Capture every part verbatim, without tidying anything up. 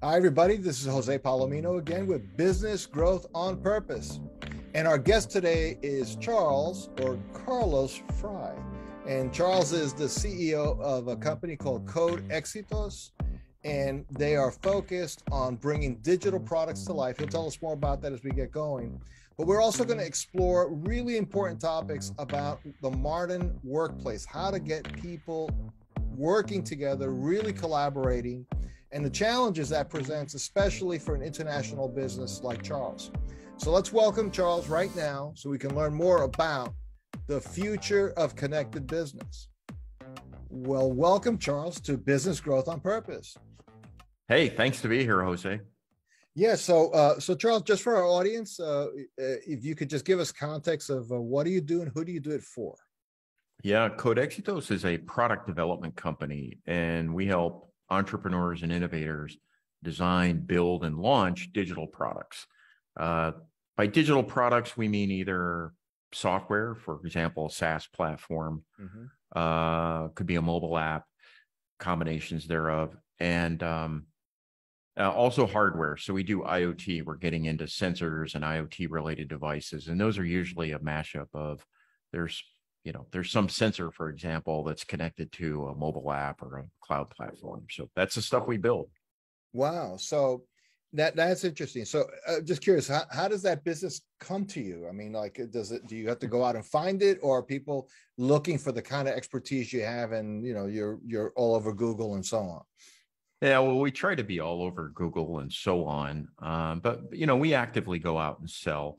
Hi, everybody. This is Jose Palomino again with Business Growth on Purpose. And our guest today is Charles or Carlos Fry. And Charles is the C E O of a company called CODE Éxitos, and they are focused on bringing digital products to life. He'll tell us more about that as we get going. But we're also going to explore really important topics about the modern workplace, how to get people working together, really collaborating, and the challenges that presents, especially for an international business like Charles. So let's welcome Charles right now so we can learn more about the future of connected business. Well, welcome, Charles, to Business Growth on Purpose. Hey, thanks to be here, Jose. Yeah, so uh, so Charles, just for our audience, uh, if you could just give us context of uh, what do you do and who do you do it for? Yeah, CODE Éxitos is a product development company, and we help entrepreneurs and innovators design, build, and launch digital products. Uh, by digital products, we mean either software, for example, a SaaS platform, mm-hmm. uh, could be a mobile app, combinations thereof, and um, uh, also hardware. So we do IoT. We're getting into sensors and IoT-related devices, and those are usually a mashup of there's you know, there's some sensor, for example, that's connected to a mobile app or a cloud platform. So that's the stuff we build. Wow. So that that's interesting. So uh, just curious, how, how does that business come to you? I mean, like, does it, do you have to go out and find it, or are people looking for the kind of expertise you have and, you know, you're, you're all over Google and so on? Yeah, well, we try to be all over Google and so on. Um, but, you know, we actively go out and sell.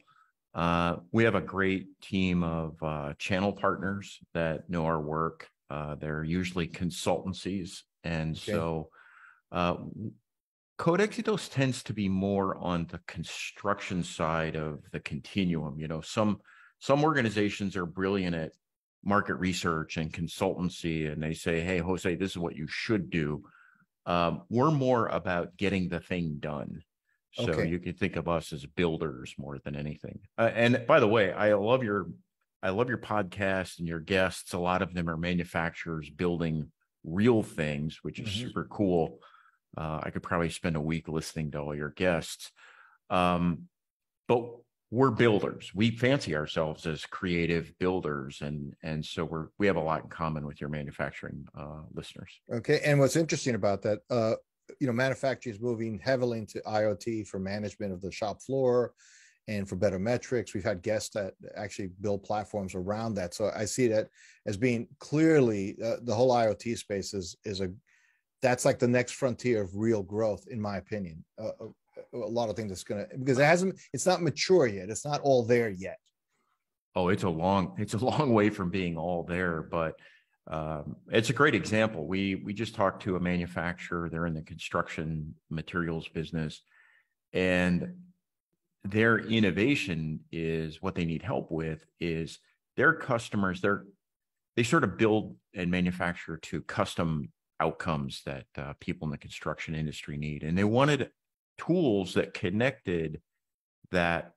Uh, we have a great team of uh, channel partners that know our work. Uh, they're usually consultancies. And okay. so uh, CODE Éxitos tends to be more on the construction side of the continuum. You know, some, some organizations are brilliant at market research and consultancy, and they say, hey, Jose, this is what you should do. Um, we're more about getting the thing done. So okay. you can think of us as builders more than anything. Uh, and by the way, I love your, I love your podcast and your guests. A lot of them are manufacturers building real things, which is mm-hmm. super cool. Uh, I could probably spend a week listening to all your guests. Um, but we're builders. We fancy ourselves as creative builders, and and so we're we have a lot in common with your manufacturing uh, listeners. Okay. And what's interesting about that? Uh, you know, manufacturing is moving heavily into IoT for management of the shop floor and for better metrics. We've had guests that actually build platforms around that. So I see that as being clearly uh, the whole IoT space is, is a, that's like the next frontier of real growth, in my opinion. Uh, a, a lot of things that's going to, because it hasn't, it's not mature yet. It's not all there yet. Oh, it's a long, it's a long way from being all there, but Um, it's a great example. We we just talked to a manufacturer. They're in the construction materials business, and their innovation is what they need help with is their customers. They're they sort of build and manufacture to custom outcomes that uh, people in the construction industry need, and they wanted tools that connected that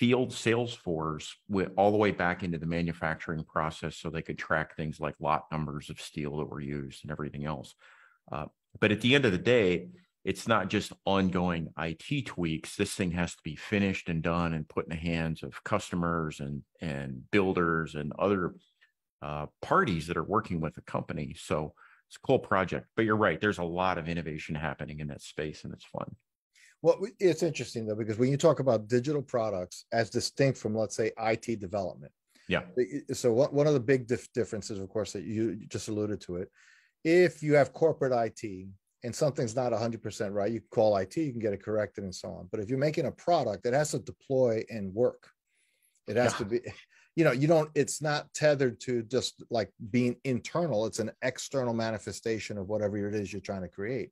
field sales force with all the way back into the manufacturing process, so they could track things like lot numbers of steel that were used and everything else. Uh, but at the end of the day, it's not just ongoing I T tweaks. This thing has to be finished and done and put in the hands of customers and and builders and other uh, parties that are working with the company. So it's a cool project. But you're right, there's a lot of innovation happening in that space, and it's fun. Well, it's interesting, though, because when you talk about digital products as distinct from, let's say, I T development. Yeah. So what, one of the big dif- differences, of course, that you just alluded to it, if you have corporate I T and something's not one hundred percent right, you call I T, you can get it corrected and so on. But if you're making a product, it has to deploy and work. It has yeah. to be, you know, you don't, it's not tethered to just like being internal. It's an external manifestation of whatever it is you're trying to create.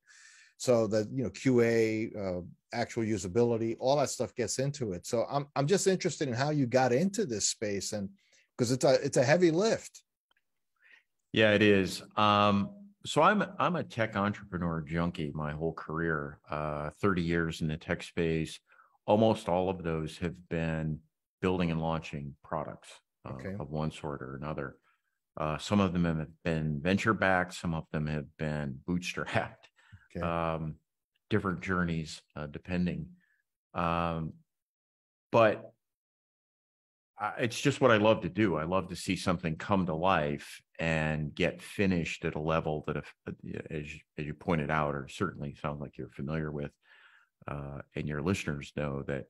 So the you know Q A, uh, actual usability, all that stuff gets into it. So I'm I'm just interested in how you got into this space, and because it's a it's a heavy lift. Yeah, it is. Um, so I'm I'm a tech entrepreneur junkie my whole career. Uh, thirty years in the tech space. Almost all of those have been building and launching products uh, okay. of one sort or another. Uh, some of them have been venture backed. Some of them have been bootstrapped. Okay. Um, different journeys, uh, depending. Um, but I, it's just what I love to do. I love to see something come to life and get finished at a level that, if, as, as you pointed out, or certainly sounds like you're familiar with, uh, and your listeners know that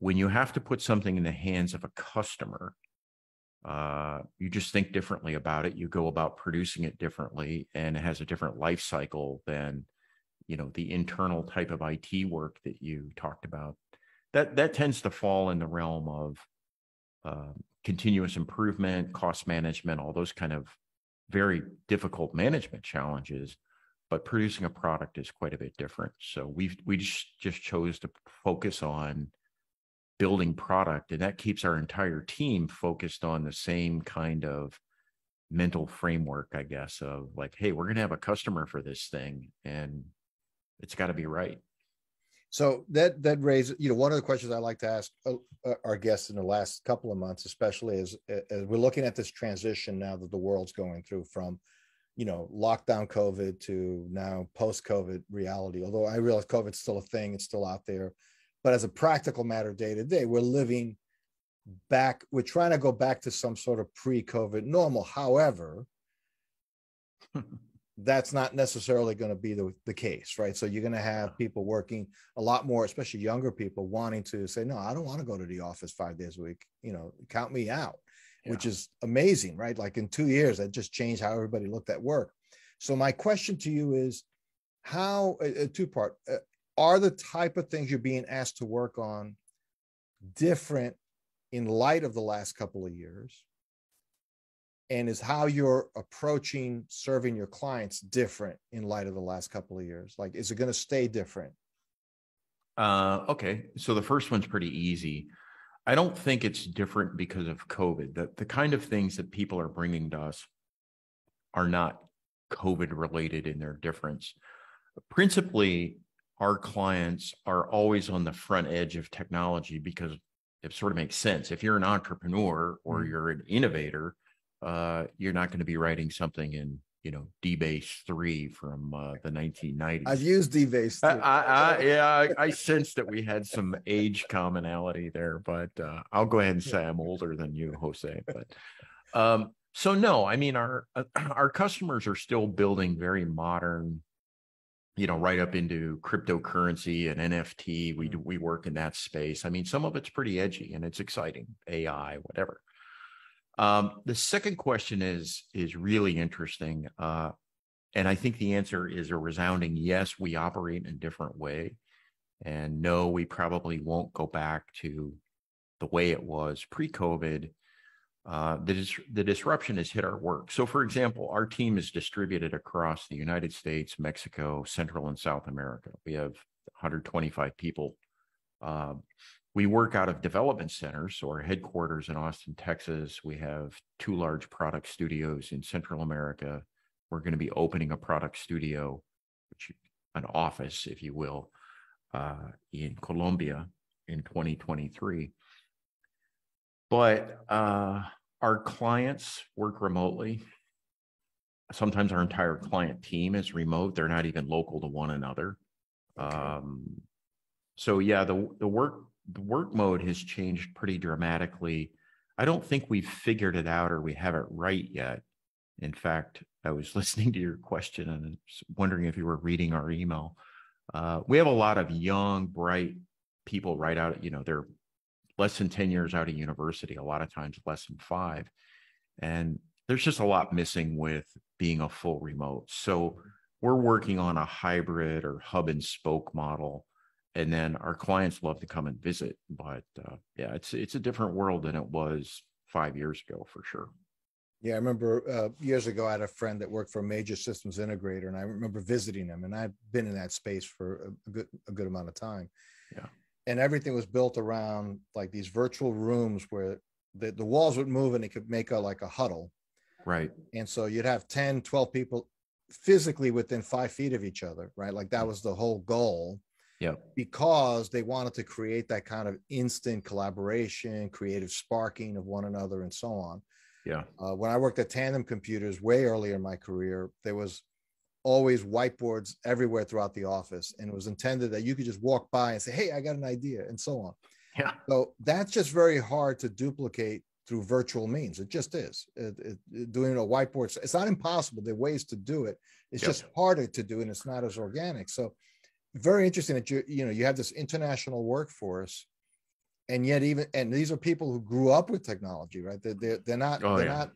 when you have to put something in the hands of a customer, uh, you just think differently about it. You go about producing it differently, and it has a different life cycle than, you know, the internal type of I T work that you talked about. That that tends to fall in the realm of uh, continuous improvement, cost management, all those kind of very difficult management challenges. But producing a product is quite a bit different. So we we just just chose to focus on building product, and that keeps our entire team focused on the same kind of mental framework, I guess, of like, hey, we're going to have a customer for this thing, and it's got to be right. So that that raises, you know, one of the questions I like to ask our guests in the last couple of months, especially as as we're looking at this transition now that the world's going through from, you know, lockdown COVID to now post-COVID reality. Although I realize COVID's still a thing, it's still out there, but as a practical matter, day to day, we're living back. We're trying to go back to some sort of pre-COVID normal. However, that's not necessarily going to be the, the case, right? So you're going to have people working a lot more, especially younger people, wanting to say, no, I don't want to go to the office five days a week, you know, count me out, yeah. Which is amazing, right? Like in two years, that just changed how everybody looked at work. So my question to you is how, uh, two-part, uh, are the type of things you're being asked to work on different in light of the last couple of years? And is how you're approaching serving your clients different in light of the last couple of years? Like, is it going to stay different? Uh, okay. So the first one's pretty easy. I don't think it's different because of COVID. The, the kind of things that people are bringing to us are not COVID related in their difference. Principally, our clients are always on the front edge of technology because it sort of makes sense. If you're an entrepreneur or you're an innovator, Uh, you're not going to be writing something in, you know, dBASE three from uh, the nineteen nineties. I've used dBASE. I, I, I, yeah, I, I sense that we had some age commonality there, but uh, I'll go ahead and say I'm older than you, Jose. But um, so no, I mean our uh, our customers are still building very modern, you know, right up into cryptocurrency and N F T. We we work in that space. I mean, some of it's pretty edgy and it's exciting, A I, whatever. Um, the second question is, is really interesting. Uh, and I think the answer is a resounding yes, we operate in a different way. And no, we probably won't go back to the way it was pre-COVID. Uh, the, dis- the disruption has hit our work. So for example, our team is distributed across the United States, Mexico, Central and South America. We have one hundred twenty-five people. Uh, We work out of development centers, so our headquarters in Austin, Texas. We have two large product studios in Central America. We're going to be opening a product studio, which an office, if you will, uh, in Colombia in twenty twenty-three. But uh, our clients work remotely. Sometimes our entire client team is remote. They're not even local to one another. Okay. Um, so yeah, the the work... The work mode has changed pretty dramatically. I don't think we've figured it out or we have it right yet. In fact, I was listening to your question and wondering if you were reading our email. Uh, we have a lot of young, bright people right out, you know, they're less than ten years out of university, a lot of times less than five. And there's just a lot missing with being a full remote. So we're working on a hybrid or hub and spoke model. And then our clients love to come and visit, but uh, yeah, it's it's a different world than it was five years ago for sure. Yeah, I remember uh, years ago I had a friend that worked for a major systems integrator, and I remember visiting him. And I've been in that space for a good a good amount of time. Yeah, and everything was built around like these virtual rooms where the, the walls would move, and it could make a like a huddle. Right. And so you'd have ten, twelve people physically within five feet of each other, right? Like that was the whole goal. Yeah, because they wanted to create that kind of instant collaboration, creative sparking of one another, and so on. Yeah. Uh, when I worked at Tandem Computers way earlier in my career, there was always whiteboards everywhere throughout the office. And it was intended that you could just walk by and say, hey, I got an idea, and so on. Yeah. So that's just very hard to duplicate through virtual means. It just is. It, it, it, doing it on whiteboards, it's not impossible. There are ways to do it. It's yep. just harder to do, and it's not as organic. So very interesting that you you know you have this international workforce, and yet even and these are people who grew up with technology, right? They're they're, they're not oh, they're yeah. not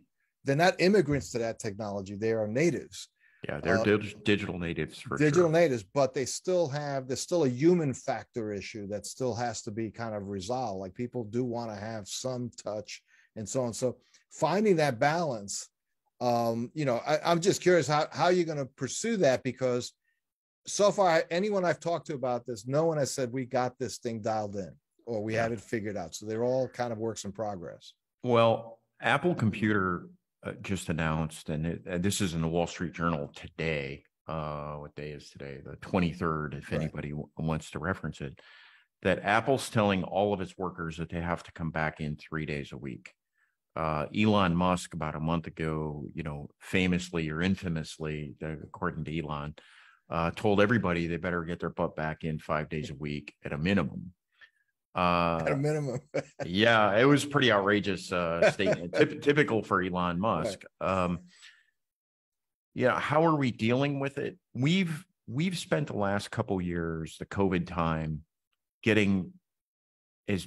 they're not immigrants to that technology. They are natives. Yeah, they're uh, dig digital natives for digital sure. natives, but they still have there's still a human factor issue that still has to be kind of resolved. Like people do want to have some touch and so on. So finding that balance, um, you know, I, I'm just curious how how you're going to pursue that, because so far anyone I've talked to about this, no one has said we got this thing dialed in or we yeah. have it figured out. So they're all kind of works in progress. Well, Apple Computer Uh, just announced, and, it, and this is in the Wall Street Journal today, uh, what day is today? The twenty-third, if right. anybody w wants to reference it, that Apple's telling all of its workers that they have to come back in three days a week. Uh, Elon Musk, about a month ago, you know, famously or infamously, according to Elon, uh, told everybody they better get their butt back in five days a week at a minimum. Uh, at a minimum. Yeah, it was pretty outrageous uh, statement, Typ typical for Elon Musk. Right. Um, yeah, how are we dealing with it? We've we've spent the last couple years, the COVID time, getting as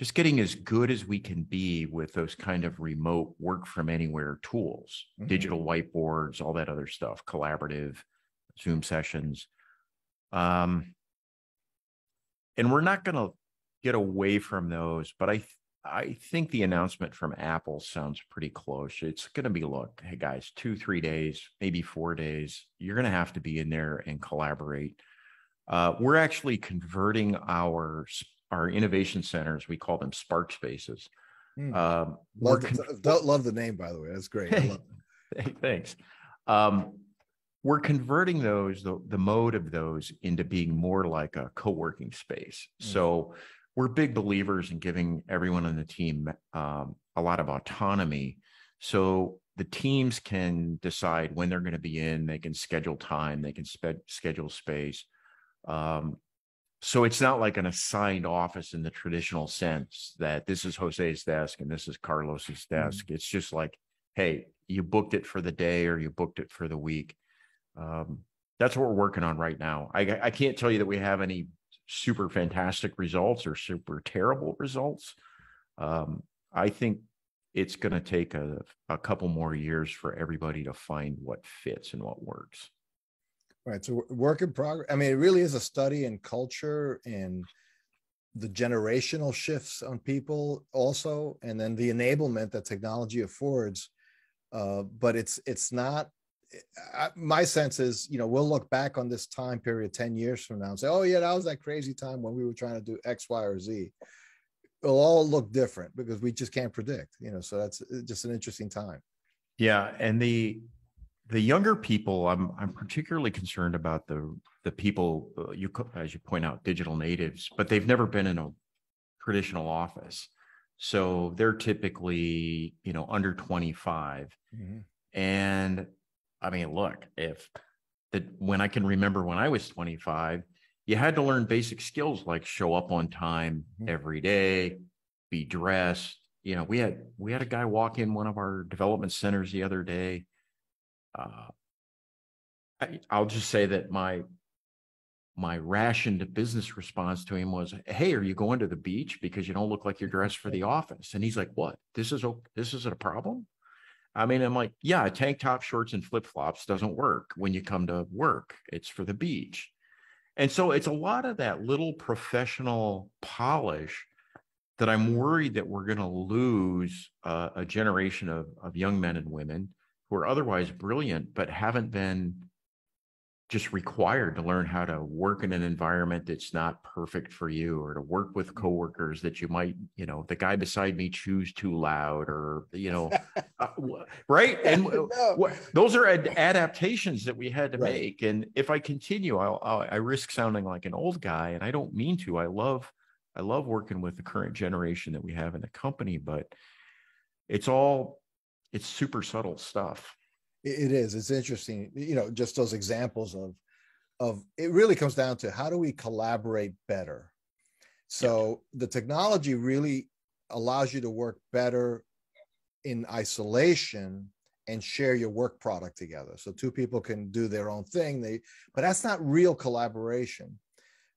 just getting as good as we can be with those kind of remote work from anywhere tools, mm-hmm. digital whiteboards, all that other stuff, collaborative Zoom sessions. Um. And we're not going to get away from those, but I th I think the announcement from Apple sounds pretty close. It's going to be, look, hey guys, two, three days, maybe four days. You're going to have to be in there and collaborate. Uh, we're actually converting our our innovation centers. We call them Spark Spaces. Mm. Um, love, the, love the name, by the way. That's great. I love it. Hey, thanks. Um, We're converting those, the, the mode of those, into being more like a co-working space. Mm-hmm. So we're big believers in giving everyone on the team um, a lot of autonomy. So the teams can decide when they're going to be in, they can schedule time, they can spe- schedule space. Um, so it's not like an assigned office in the traditional sense that this is Jose's desk and this is Carlos's desk. Mm-hmm. It's just like, hey, you booked it for the day or you booked it for the week. Um, that's what we're working on right now. I, I can't tell you that we have any super fantastic results or super terrible results. Um, I think it's going to take a, a couple more years for everybody to find what fits and what works. All right. So work in progress. I mean, it really is a study in culture and the generational shifts on people also, and then the enablement that technology affords. Uh, but it's, it's not, I, my sense is, you know, we'll look back on this time period ten years from now and say, oh yeah, that was that crazy time when we were trying to do X, Y, or Z. It'll all look different because we just can't predict, you know, so that's just an interesting time. Yeah. And the, the younger people, I'm, I'm particularly concerned about the, the people uh, you, as you point out, digital natives, but they've never been in a traditional office. So they're typically, you know, under twenty-five. Mm-hmm. And I mean, look, if that when I can remember when I was twenty-five, you had to learn basic skills like show up on time every day, be dressed. You know, we had we had a guy walk in one of our development centers the other day. Uh, I, I'll just say that my my rationed business response to him was, "Hey, are you going to the beach because you don't look like you're dressed for the office?" And he's like, "What? This is this isn't a problem." I mean, I'm like, yeah, tank top, shorts, and flip-flops doesn't work when you come to work. It's for the beach. And so it's a lot of that little professional polish that I'm worried that we're going to lose uh, a generation of, of young men and women who are otherwise brilliant, but haven't been just required to learn how to work in an environment that's not perfect for you, or to work with coworkers that you might, you know, the guy beside me chews too loud, or, you know, uh, right. And no. Those are ad adaptations that we had to right. make. And if I continue, I'll, I'll, I risk sounding like an old guy, and I don't mean to. I love, I love working with the current generation that we have in the company, but it's all, it's super subtle stuff. it is. It's interesting, you know, just those examples of, of it really comes down to how do we collaborate better? So yeah. the technology really allows you to work better in isolation and share your work product together. So two people can do their own thing, they, but that's not real collaboration,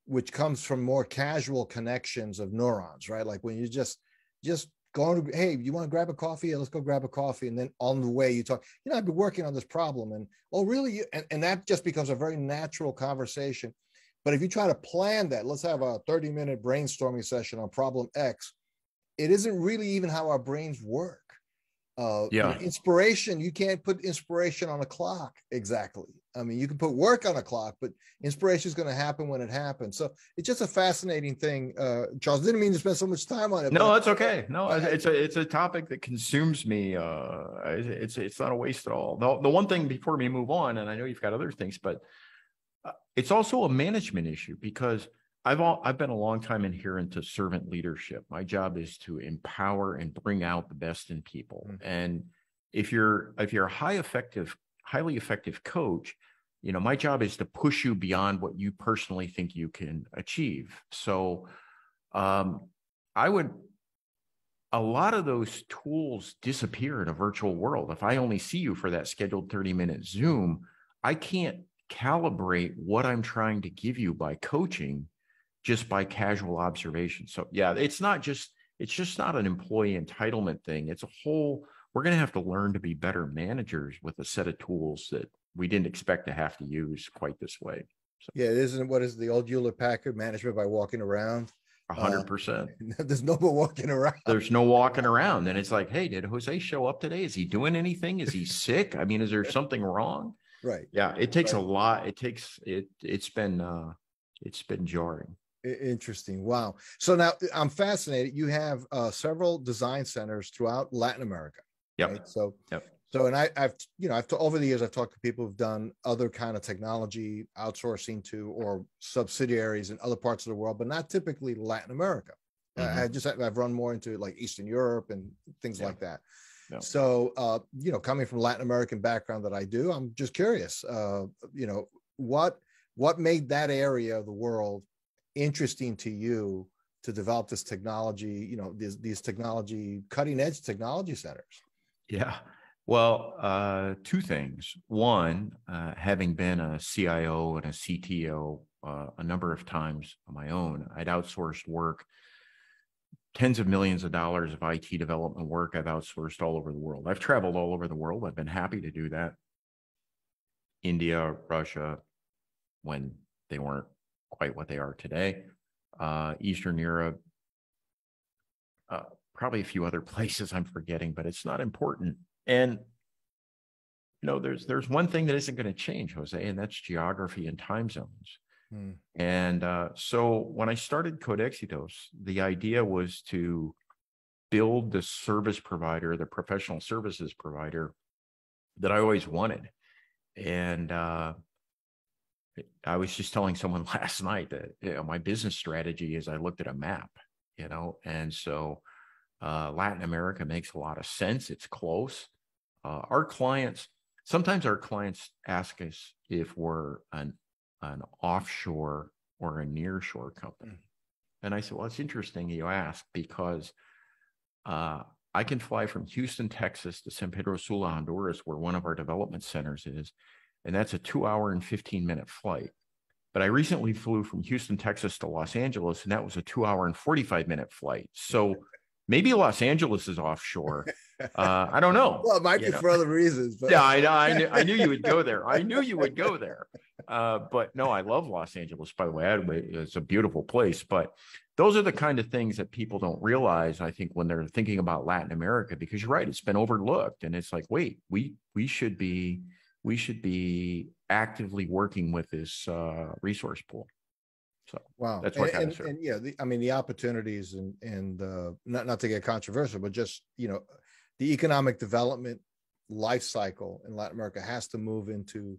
which comes from more casual connections of neurons, right? Like when you just, just going to, hey, you want to grab a coffee? Yeah, let's go grab a coffee. And then on the way you talk, you know, I've been working on this problem and, oh, really? You, and, and that just becomes a very natural conversation. But if you try to plan that, let's have a thirty minute brainstorming session on problem X, it isn't really even how our brains work. Uh, yeah. Inspiration, you can't put inspiration on a clock. Exactly. I mean, you can put work on a clock, but inspiration is going to happen when it happens. So it's just a fascinating thing. Uh, Charles, didn't mean to spend so much time on it. No, that's okay. No, it's a, it's a topic that consumes me. Uh, it's, it's not a waste at all. The, the one thing before we move on, and I know you've got other things, but it's also a management issue because I've all, I've been a long time adherent to servant leadership. My job is to empower and bring out the best in people. Mm-hmm. And if you're if you're a high effective, highly effective coach, you know, my job is to push you beyond what you personally think you can achieve. So um, I would, a lot of those tools disappear in a virtual world. If I only see you for that scheduled thirty minute Zoom, I can't calibrate what I'm trying to give you by coaching just by casual observation. So yeah, it's not just, it's just not an employee entitlement thing. It's a whole, we're going to have to learn to be better managers with a set of tools that we didn't expect to have to use quite this way. So. Yeah, it isn't, what is the old Hewlett Packard management by walking around? A hundred percent. There's no walking around. There's no walking around. And it's like, hey, did Jose show up today? Is he doing anything? Is he sick? I mean, is there something wrong? Right. Yeah, it takes right. a lot. It takes, it, it's been, uh, it's been jarring. Interesting. Wow. So now I'm fascinated. You have uh, several design centers throughout Latin America. Yep. Right? So, yep. so, and I, I've, you know, I've over the years, I've talked to people who've done other kind of technology outsourcing to, or subsidiaries in other parts of the world, but not typically Latin America. Mm-hmm. uh, I just, I've run more into like Eastern Europe and things yeah. like that. Yeah. So, uh, you know, coming from Latin American background that I do, I'm just curious, uh, you know, what, what made that area of the world interesting to you to develop this technology, you know, these, these technology, cutting edge technology centers? Yeah. Well, uh, two things. One, uh, having been a C I O and a C T O uh, a number of times on my own, I'd outsourced work, tens of millions of dollars of I T development work I've outsourced all over the world. I've traveled all over the world. I've been happy to do that. India, Russia, when they weren't quite what they are today, uh, Eastern Europe, uh, probably a few other places I'm forgetting, but it's not important. And, you know, there's, there's one thing that isn't going to change, Jose, and that's geography and time zones. Mm. And uh, so when I started CODE Éxitos, the idea was to build the service provider, the professional services provider that I always wanted. And, uh, I was just telling someone last night that, you know, my business strategy is I looked at a map, you know, and so uh, Latin America makes a lot of sense. It's close. Uh, our clients, sometimes our clients ask us if we're an, an offshore or a nearshore company. And I said, well, it's interesting you ask because uh, I can fly from Houston, Texas to San Pedro Sula, Honduras, where one of our development centers is. And that's a two hour and fifteen minute flight. But I recently flew from Houston, Texas to Los Angeles, and that was a two hour and forty-five minute flight. So maybe Los Angeles is offshore. Uh, I don't know. Well, it might be for other reasons. But. Yeah, I, I, knew, I knew you would go there. I knew you would go there. Uh, but no, I love Los Angeles, by the way. It's a beautiful place. But those are the kind of things that people don't realize, I think, when they're thinking about Latin America, because you're right, it's been overlooked. And it's like, wait, we we should be... we should be actively working with this uh, resource pool. So wow. that's what and, and, and yeah, the, I mean, the opportunities and, and uh, not, not to get controversial, but just, you know, the economic development life cycle in Latin America has to move into,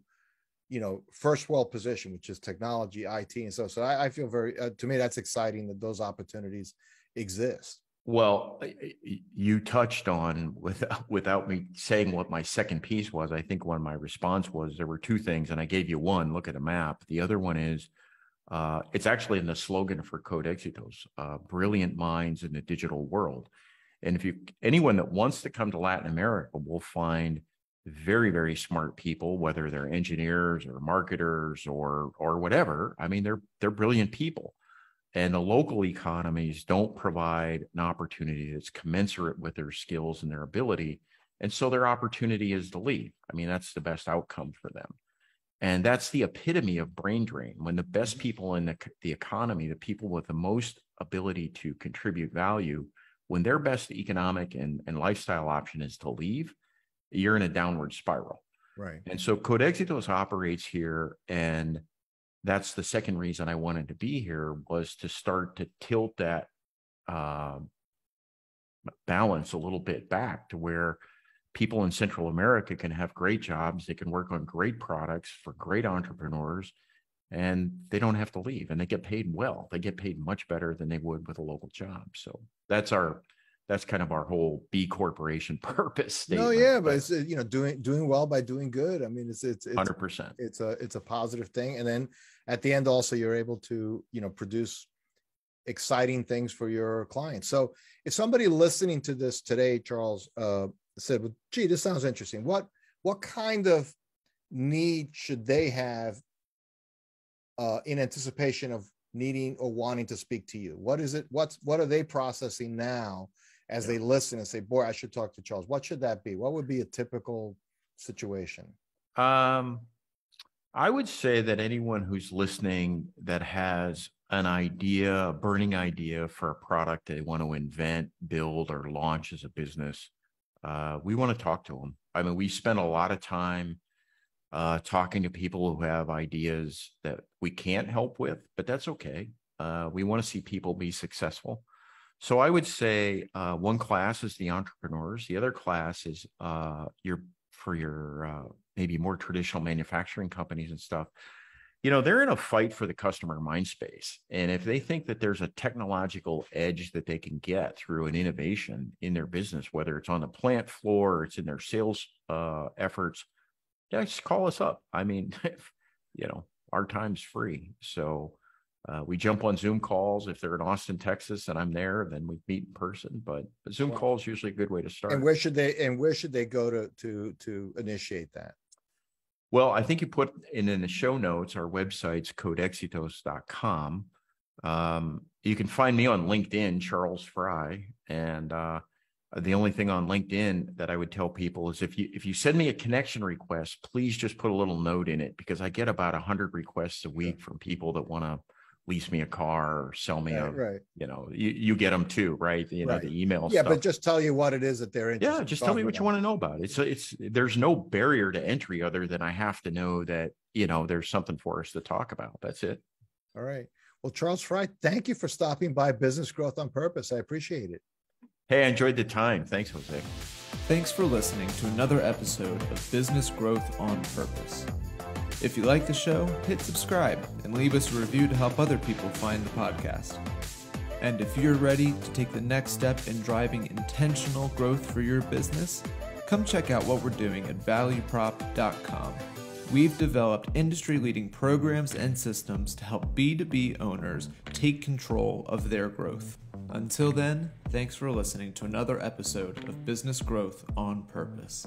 you know, first world position, which is technology, I T. And so, so I, I feel very, uh, to me, that's exciting that those opportunities exist. Well, you touched on, without, without me saying what my second piece was, I think one of my response was there were two things, and I gave you one, look at a map. The other one is, uh, it's actually in the slogan for CODE Éxitos, uh, brilliant minds in the digital world. And if you, anyone that wants to come to Latin America will find very, very smart people, whether they're engineers or marketers or, or whatever. I mean, they're, they're brilliant people. And the local economies don't provide an opportunity that's commensurate with their skills and their ability. And so their opportunity is to leave. I mean, that's the best outcome for them. And that's the epitome of brain drain. When the best people in the, the economy, the people with the most ability to contribute value, when their best economic and, and lifestyle option is to leave, you're in a downward spiral. Right. And so CODE Éxitos operates here, and that's the second reason I wanted to be here, was to start to tilt that uh, balance a little bit back to where people in Central America can have great jobs, they can work on great products for great entrepreneurs, and they don't have to leave, and they get paid well. They get paid much better than they would with a local job. So that's our, that's kind of our whole B Corporation purpose statement. No, yeah, but it's, you know, doing doing well by doing good. I mean, it's it's one hundred percent. It's a it's a positive thing, and then at the end, also you're able to, you know, produce exciting things for your clients. So if somebody listening to this today, Charles, uh, said, "Well, gee, this sounds interesting. What what kind of need should they have uh, in anticipation of needing or wanting to speak to you? What is it? What's what are they processing now?" As they listen and say, boy, I should talk to Charles. What should that be? What would be a typical situation? Um, I would say that anyone who's listening that has an idea, a burning idea for a product they want to invent, build, or launch as a business, uh, we want to talk to them. I mean, we spend a lot of time uh, talking to people who have ideas that we can't help with, but that's okay. Uh, we want to see people be successful. So I would say uh, one class is the entrepreneurs. The other class is uh, your for your uh, maybe more traditional manufacturing companies and stuff. You know, they're in a fight for the customer mind space. And if they think that there's a technological edge that they can get through an innovation in their business, whether it's on the plant floor or it's in their sales uh, efforts, just call us up. I mean, you know, our time's free. So Uh, we jump on Zoom calls. If they're in Austin, Texas, and I'm there, then we meet in person. But Zoom well, calls usually a good way to start. And where should they? And where should they go to to to initiate that? Well, I think you put in in the show notes. Our website's code exitos dot com. Um, you can find me on LinkedIn, Charles Fry. And uh, the only thing on LinkedIn that I would tell people is if you if you send me a connection request, please just put a little note in it, because I get about a hundred requests a week yeah. from people that want to lease me a car or sell me right, a, right. you know, you, you get them too, right? You right. know, the email Yeah, stuff. But just tell you what it is that they're interested in. Yeah, just tell me what about. you want to know about it. So it's, there's no barrier to entry other than I have to know that, you know, there's something for us to talk about. That's it. All right. Well, Charles Fry, thank you for stopping by Business Growth on Purpose. I appreciate it. Hey, I enjoyed the time. Thanks, Jose. Thanks for listening to another episode of Business Growth on Purpose. If you like the show, hit subscribe and leave us a review to help other people find the podcast. And if you're ready to take the next step in driving intentional growth for your business, come check out what we're doing at value prop dot com. We've developed industry-leading programs and systems to help B two B owners take control of their growth. Until then, thanks for listening to another episode of Business Growth on Purpose.